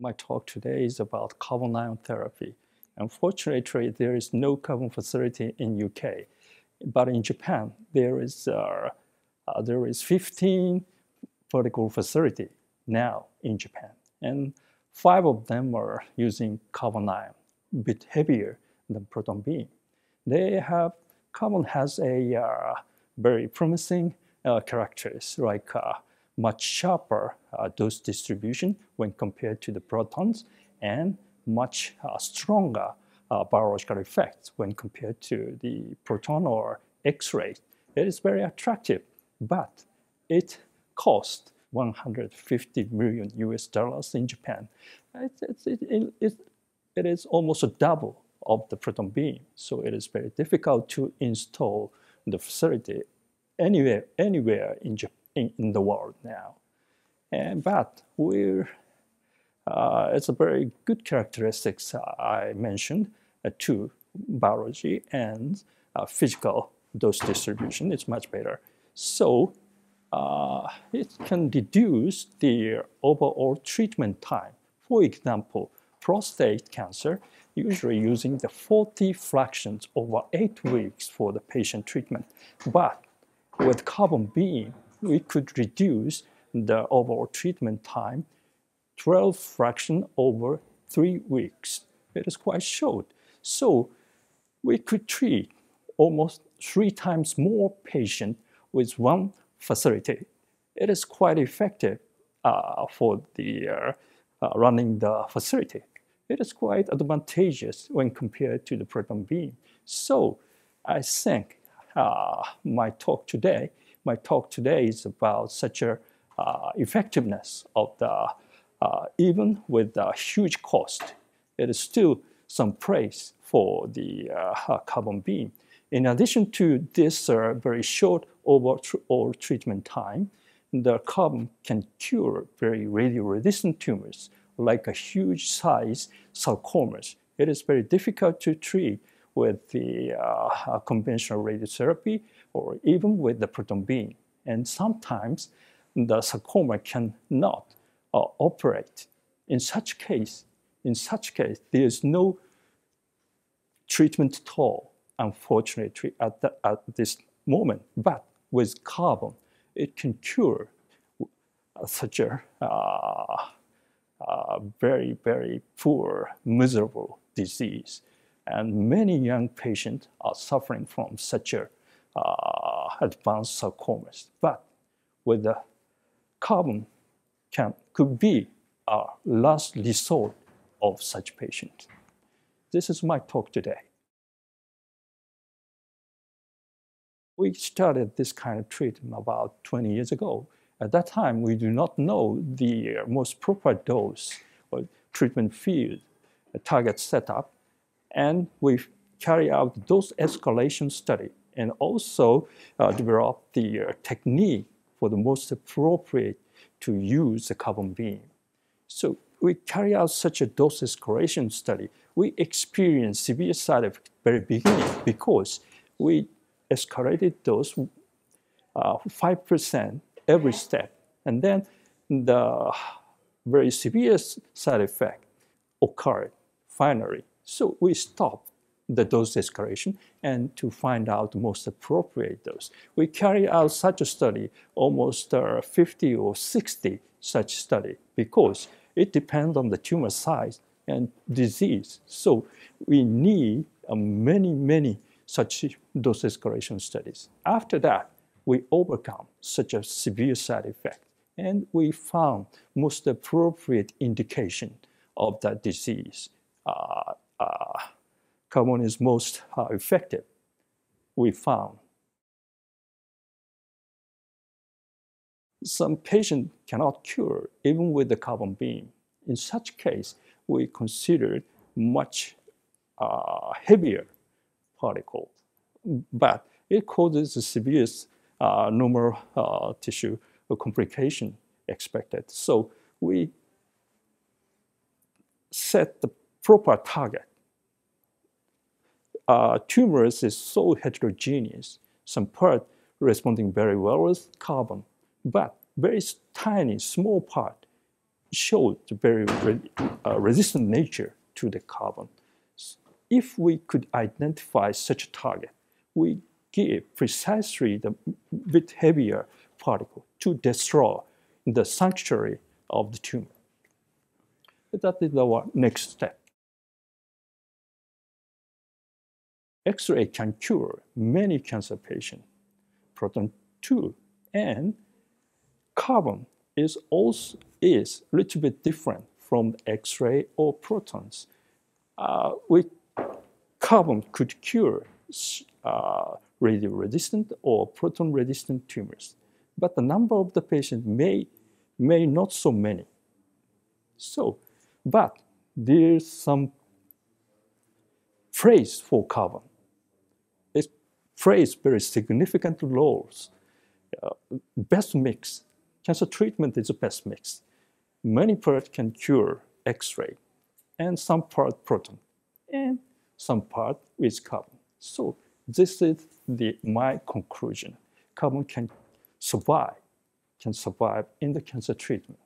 My talk today is about carbon ion therapy. Unfortunately, there is no carbon facility in UK, but in Japan there is 15 vertical facility now in Japan, and 5 of them are using carbon ion, a bit heavier than proton beam. Carbon has a very promising characteristics, like much sharper dose distribution when compared to the protons, and much stronger biological effects when compared to the proton or X-ray. It is very attractive, but it costs $150 million in Japan. It is almost a double of the proton beam, so it is very difficult to install the facility anywhere in the world now. But it's a very good characteristics I mentioned, to biology and physical dose distribution. It's much better. So it can reduce the overall treatment time. For example, prostate cancer, usually using the 40 fractions over 8 weeks for the patient treatment. But with carbon beam, we could reduce the overall treatment time 12 fraction over 3 weeks. It is quite short. So we could treat almost 3 times more patients with one facility. It is quite effective for the running the facility. It is quite advantageous when compared to the proton beam. So I think my talk today is about such a effectiveness of the even with the huge cost. It is still some praise for the carbon beam. In addition to this very short overall treatment time, the carbon can cure very radioresistant tumors, like a huge size sarcomas. It is very difficult to treat with the conventional radiotherapy or even with the proton beam. And sometimes the sarcoma cannot operate. In such case, there is no treatment at all, unfortunately, at this moment. But with carbon, it can cure such a very, very poor, miserable disease. And many young patients are suffering from such a advanced sarcomas. But with the carbon could be a last resort of such patients. This is my talk today. We started this kind of treatment about 20 years ago. At that time, we do not know the most proper dose or treatment field, target setup, and we carry out dose escalation study and also develop the technique for the most appropriate to use the carbon beam. So we carry out such a dose escalation study. We experienced severe side effects at the very beginning because we escalated dose 5% every step, and then the very severe side effect occurred finally. So we stopped the dose escalation and to find out the most appropriate dose. We carry out such a study, almost 50 or 60 such study, because it depends on the tumor size and disease. So we need many, many such dose escalation studies. After that, we overcome such a severe side effect and we found most appropriate indication of that disease. Carbon is most effective, we found. Some patient cannot cure even with the carbon beam. In such case, we considered much heavier particle, but it causes a severe normal tissue complication expected. So we set the proper target. Tumors is so heterogeneous. Some part responding very well with carbon, but very tiny, small part showed the very resistant nature to the carbon. If we could identify such a target, we give precisely the bit heavier particle to destroy the sanctuary of the tumor. That is our next step. X-ray can cure many cancer patients. Proton-2 and carbon is also a little bit different from X-ray or protons. With carbon could cure radioresistant or proton-resistant tumors, but the number of the patients may not so many. So, but there's some praise for carbon. It plays very significant roles. Best mix. Cancer treatment is the best mix. Many parts can cure X-ray, and some part proton, and some part with carbon. So this is my conclusion. Carbon can survive in the cancer treatment.